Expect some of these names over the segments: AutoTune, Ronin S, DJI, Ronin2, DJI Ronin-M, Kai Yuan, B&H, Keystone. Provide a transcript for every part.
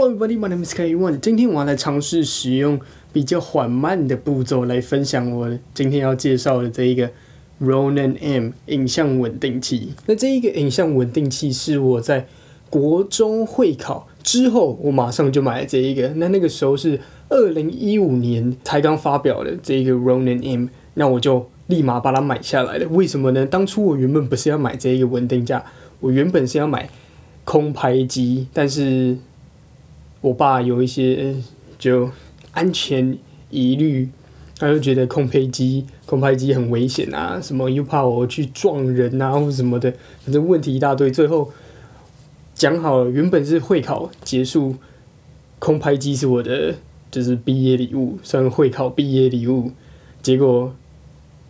Hello everybody, my name is Kai Yuan。今天我要来尝试使用比较缓慢的步骤来分享我今天要介绍的这一个 Ronin-M 影像稳定器。那这一个影像稳定器是我在国中会考之后，我马上就买了这一个。那个时候是2015年才刚发表的这一个 Ronin-M， 那我就立马把它买下来了。为什么呢？当初我原本不是要买这一个稳定架，我原本是要买空拍机，但是我爸有一些就安全疑虑，他就觉得空拍机很危险啊，什么又怕我去撞人啊，或什么的，反正问题一大堆。最后讲好了，原本是会考结束，空拍机是我的就是毕业礼物，算会考毕业礼物。结果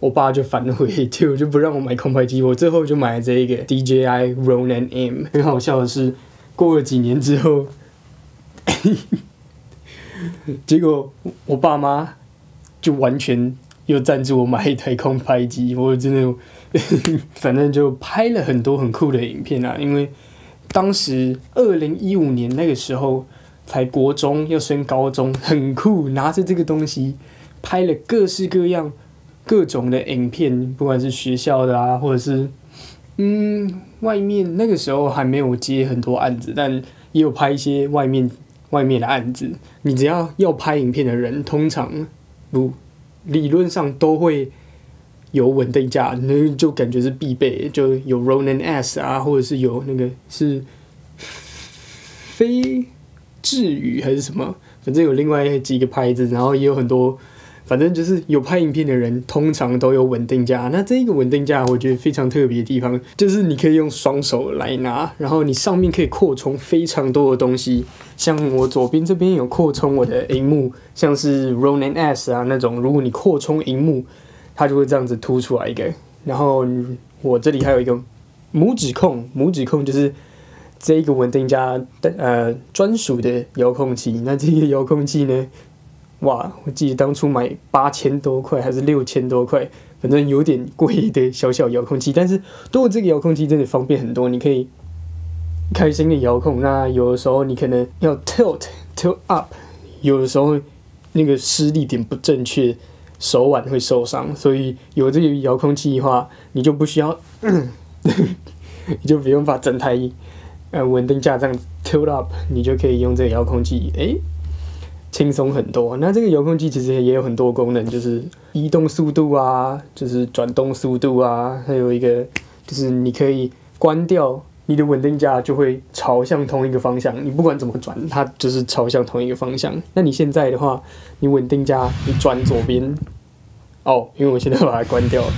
我爸就反悔，就不让我买空拍机。我最后就买了这一个 DJI Ronin-M。很好笑的是，过了几年之后。结果我爸妈就完全又赞助我买一台空拍机，我真的反正就拍了很多很酷的影片啊。因为当时2015年那个时候才国中要升高中，很酷，拿着这个东西拍了各式各样各种的影片，不管是学校的啊，或者是外面。那个时候还没有接很多案子，但也有拍一些外面的案子。你只要拍影片的人，通常理论上都会有稳定架，那就感觉是必备，就有 Ronin S 啊，或者是有那个是非智宇还是什么，反正有另外几个牌子，然后也有很多，反正就是有拍影片的人通常都有稳定架。那这一个稳定架我觉得非常特别的地方，就是你可以用双手来拿，然后你上面可以扩充非常多的东西。像我左边这边有扩充我的萤幕，像是 Ronin S 啊那种，如果你扩充萤幕，它就会这样子凸出来一个。然后我这里还有一个拇指控就是这一个稳定架专属的遥控器。那这个遥控器呢？哇，我记得当初买8000多块还是6000多块，反正有点贵的小遥控器，但是多了这个遥控器真的方便很多，你可以开心的遥控。那有的时候你可能要 tilt up， 有的时候那个施力点不正确，手腕会受伤，所以有这个遥控器的话，你就不需要，你就不用把整台稳定架这样 tilt up， 你就可以用这个遥控器，轻松很多。那这个遥控器其实也有很多功能，就是移动速度啊，就是转动速度啊，还有一个就是你可以关掉你的稳定架就会朝向同一个方向，你不管怎么转，它就是朝向同一个方向。那你现在的话，你稳定架你转左边，因为我现在把它关掉了。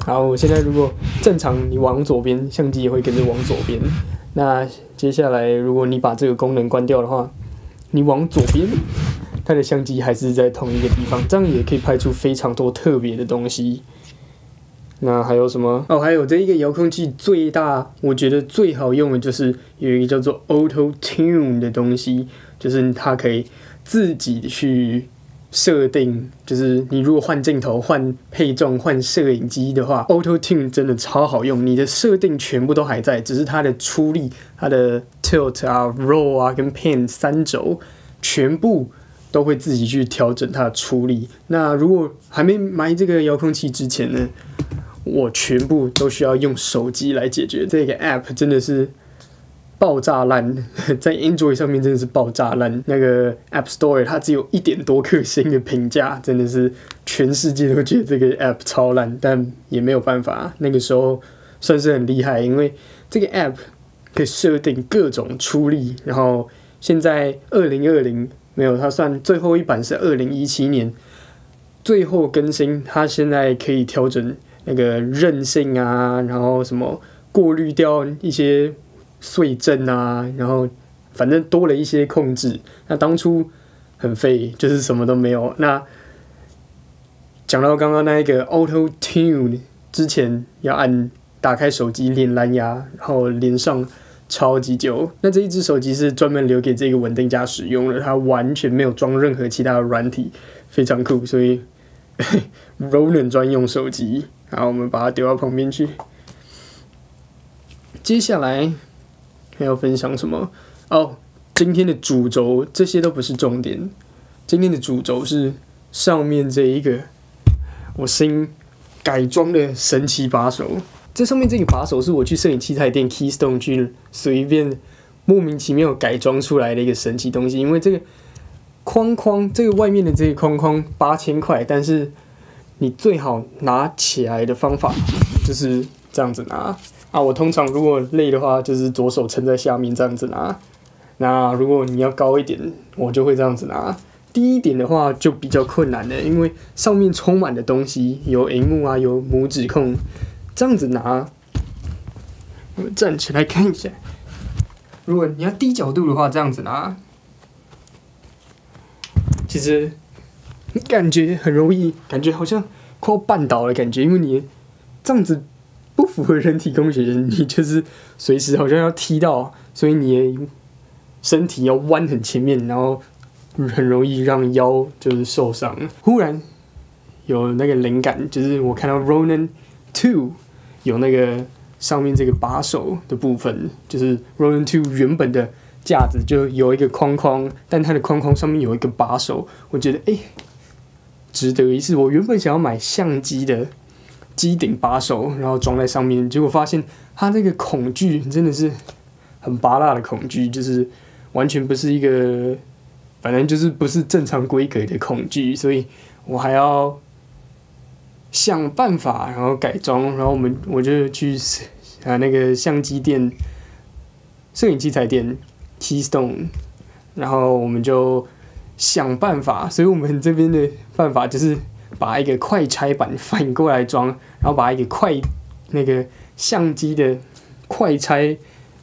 好，我现在如果正常你往左边，相机也会跟着往左边。那接下来如果你把这个功能关掉的话，你往左边，它的相机还是在同一个地方，这样也可以拍出非常多特别的东西。那还有什么？还有这一个遥控器最大，我觉得最好用的就是有一个叫做 AutoTune 的东西，就是它可以自己去设定，就是你如果换镜头、换配重、换摄影机的话 ，AutoTune 真的超好用。你的设定全部都还在，只是它的出力、它的 tilt 啊、roll 啊跟 pan 三轴全部都会自己去调整它的出力。那如果还没买这个遥控器之前呢，我全部都需要用手机来解决。这个 app 真的是爆炸烂，在 Android 上面真的是爆炸烂。那个 App Store 它只有1.多颗星的评价，真的是全世界都觉得这个 App 超烂，但也没有办法。那个时候算是很厉害，因为这个 App 可以设定各种出力。然后现在2020没有，它算最后一版是2017年最后更新，它现在可以调整那个韧性啊，然后什么过滤掉一些碎震啊，然后反正多了一些控制。那当初很废，就是什么都没有。那讲到刚刚那一个 Auto Tune 之前，要打开手机连蓝牙，然后连上超级久。那这一只手机是专门留给这个稳定架使用的，它完全没有装任何其他的软体，非常酷。所以Ronin 专用手机。好，我们把它丢到旁边去。接下来还要分享什么？今天的主轴这些都不是重点，今天的主轴是上面这一个我新改装的神奇把手。这上面这个把手是我去摄影器材店 Keystone 去随便莫名其妙改装出来的一个神奇东西，因为这个框框，这个外面的这个框框8000块，但是你最好拿起来的方法就是这样子拿啊。我通常如果累的话，就是左手撑在下面这样子拿。那如果你要高一点，我就会这样子拿。低一点的话就比较困难了，因为上面充满的东西，有荧幕啊，有拇指控，这样子拿。我们站起来看一下。如果你要低角度的话，这样子拿。其实感觉很容易，感觉好像快要绊倒的感觉，因为你这样子不符合人体工学，你就是随时好像要踢到，所以你的身体要弯很前面，然后很容易让腰就是受伤。忽然有那个灵感，就是我看到 Ronin2 有那个上面这个把手的部分，就是 Ronin2 原本的架子就有一个框框，但它的框框上面有一个把手，我觉得值得一试。我原本想要买相机的机顶把手，然后装在上面，结果发现它这个恐惧真的是很拔辣的恐惧，就是完全不是一个，反正就是不是正常规格的恐惧，所以我还要想办法，然后改装，然后我就去那个相机店、摄影器材店。Keystone， 然后我们就想办法，所以我们这边的办法就是把一个快拆板反过来装，然后把一个相机的快拆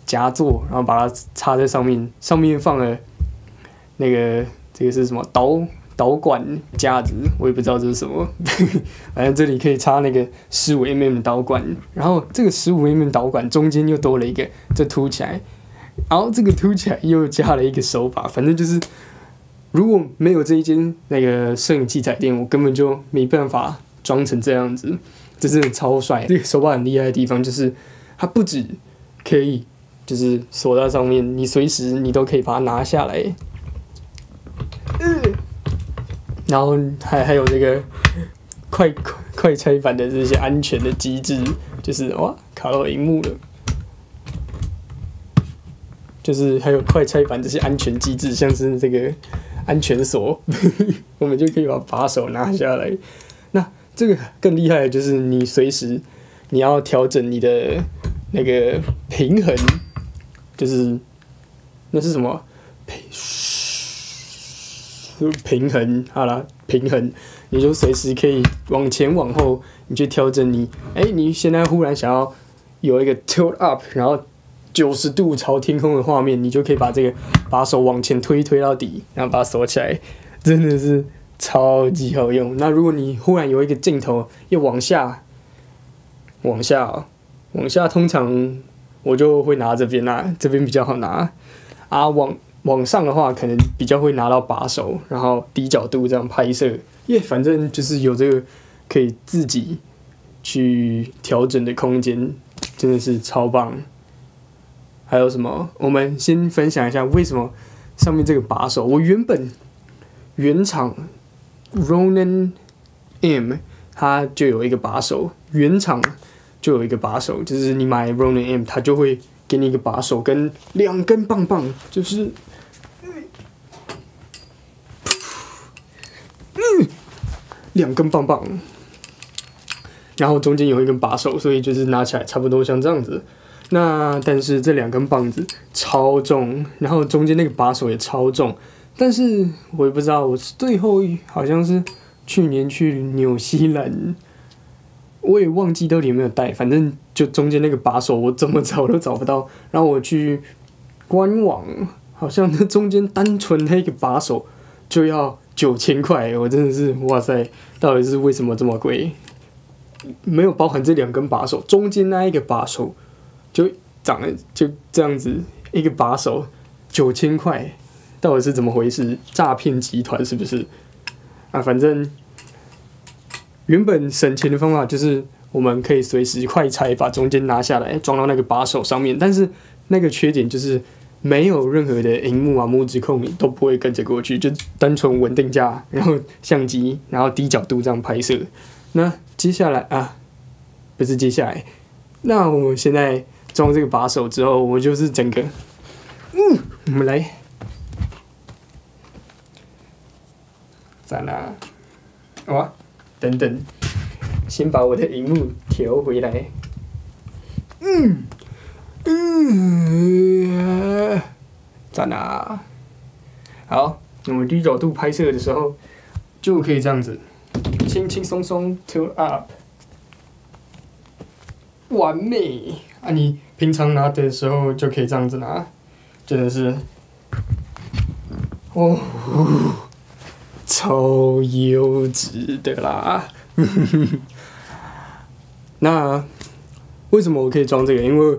夹座，然后把它插在上面，上面放了那个这个是什么导管夹子，我也不知道这是什么，反正这里可以插那个15mm 的导管，然后这个15mm 导管中间又多了一个，这凸起来。然后这个凸起来又加了一个手把，反正就是如果没有这一间那个摄影器材店，我根本就没办法装成这样子，这真的超帅。这个手把很厉害的地方就是它不止可以就是锁在上面，你随时你都可以把它拿下来，然后还有这个快拆板的这些安全的机制，就是哇卡到荧幕了。就是还有快拆板这些安全机制，像是这个安全锁，我们就可以把把手拿下来。那这个更厉害的就是你随时你要调整你的那个平衡，就是那是什么平衡？好啦，平衡，你就随时可以往前往后，你去调整你。你现在忽然想要有一个 tilt up， 然后90度朝天空的画面，你就可以把这个把手往前推到底，然后把它锁起来，真的是超级好用。那如果你忽然有一个镜头要往下，通常我就会拿这边啦，这边比较好拿啊。往上的话，可能比较会拿到把手，然后低角度这样拍摄。反正就是有这个可以自己去调整的空间，真的是超棒。还有什么？我们先分享一下为什么上面这个把手，我原本原厂 Ronin-M 它就有一个把手，就是你买 Ronin-M 它就会给你一个把手跟2根棒棒，就是2根棒棒，然后中间有一根把手，所以就是拿起来差不多像这样子。那但是这2根棒子超重，然后中间那个把手也超重，但是我也不知道，我最后好像是去年去纽西兰，我也忘记到底有没有带，反正就中间那个把手我怎么找都找不到，然后我去官网，好像那中间单纯那个把手就要9000块，我真的是哇塞，到底是为什么这么贵？没有包含这2根把手，中间那一个把手。就长了就这样子一个把手9000块，到底是怎么回事？诈骗集团是不是？啊，反正原本省钱的方法就是我们可以随时快拆，把中间拿下来装到那个把手上面。但是那个缺点就是没有任何的荧幕啊、拇指控都不会跟着过去，就单纯稳定架，然后相机，然后低角度这样拍摄。那接下来啊，不是接下来，那我现在装这个把手之后，我就是整个，我们来，赞啦，哇，等等，先把我的荧幕调回来，赞啊！好，那我低角度拍摄的时候，就可以这样子，轻轻松松 tilt up， 完美啊！你平常拿的时候就可以这样子拿，真的是，哦，超优质的啦！那为什么我可以装这个？因为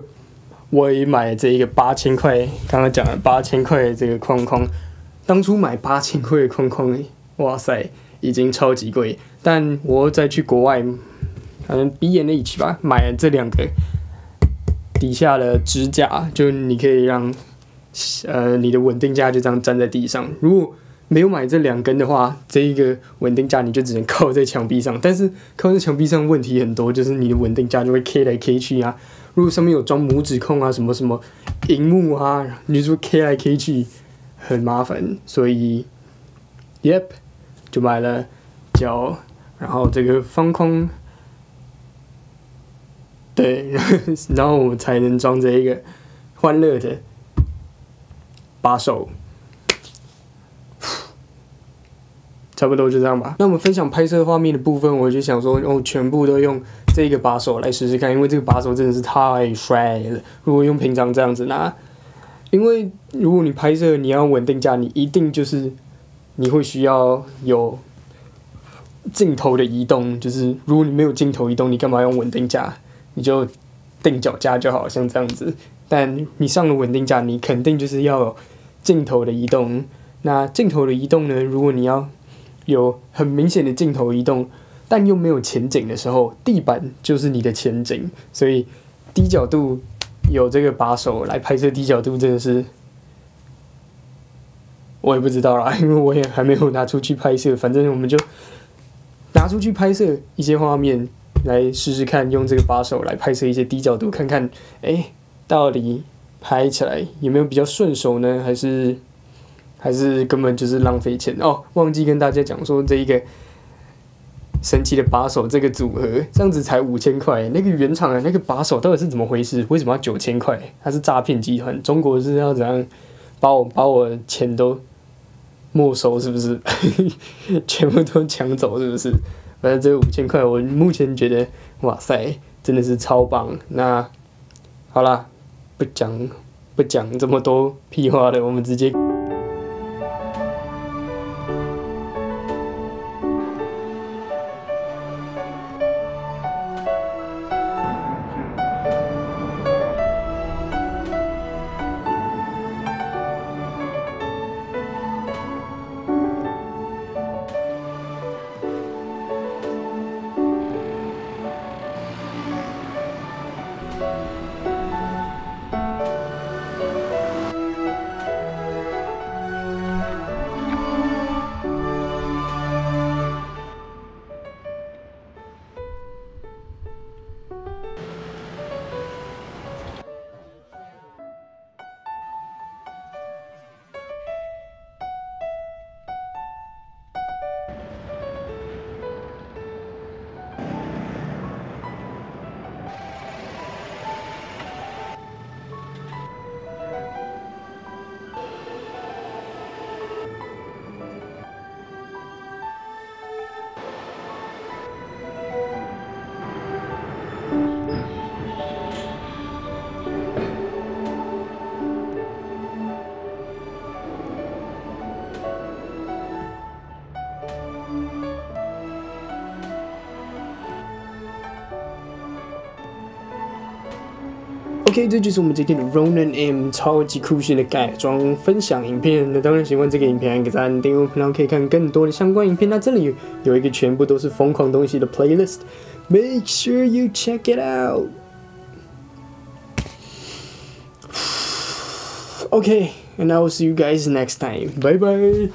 我也买这一个8000块，刚刚讲了8000块的这个框框，当初买8000块的框框，哇塞，已经超级贵。但我再去国外，反正 B&H 吧，买了这两个底下的支架，就你可以让你的稳定架就这样站在地上。如果没有买这两根的话，这一个稳定架你就只能靠在墙壁上，但是靠在墙壁上问题很多，就是你的稳定架就会 K 来 K 去啊。如果上面有装拇指控啊，什么什么荧幕啊，你就 K 来 K 去，很麻烦。所以 ，Yep， 就买了胶，然后这个方框，对，然后我才能装这一个欢乐的把手。差不多就这样吧。那我们分享拍摄画面的部分，我就想说，哦，全部都用这个把手来试试看，因为这个把手真的是太帅了。如果用平常这样子拿，因为如果你拍摄你要稳定架，你一定就是你会需要有镜头的移动，就是如果你没有镜头移动，你干嘛用稳定架？你就定脚架就好，像这样子。但你上了稳定架，你肯定就是要有镜头的移动。那镜头的移动呢？如果你要有很明显的镜头移动，但又没有前景的时候，地板就是你的前景。所以低角度有这个把手来拍摄低角度，真的是我也不知道啦，因为我也还没有拿出去拍摄。反正我们就拿出去拍摄一些画面来试试看，用这个把手来拍摄一些低角度，看看到底拍起来有没有比较顺手呢？还是根本就是浪费钱哦！忘记跟大家讲说，这一个神奇的把手这个组合，这样子才5000块。那个原厂的那个把手到底是怎么回事？为什么要9000块？它是诈骗集团，中国是要怎样把我钱都没收？是不是？全部都抢走？是不是？反正这5000块，我目前觉得，哇塞，真的是超棒。那好啦，不讲这么多屁话了，我们直接。OK， 这就是我们今天的 Ronin-M 超级酷炫的改装分享影片。那当然喜欢这个影片，按个赞、订阅，然后可以看更多的相关影片。那这里有一个全部都是疯狂东西的 playlist，make sure you check it out。Okay, and I will see you guys next time. Bye bye.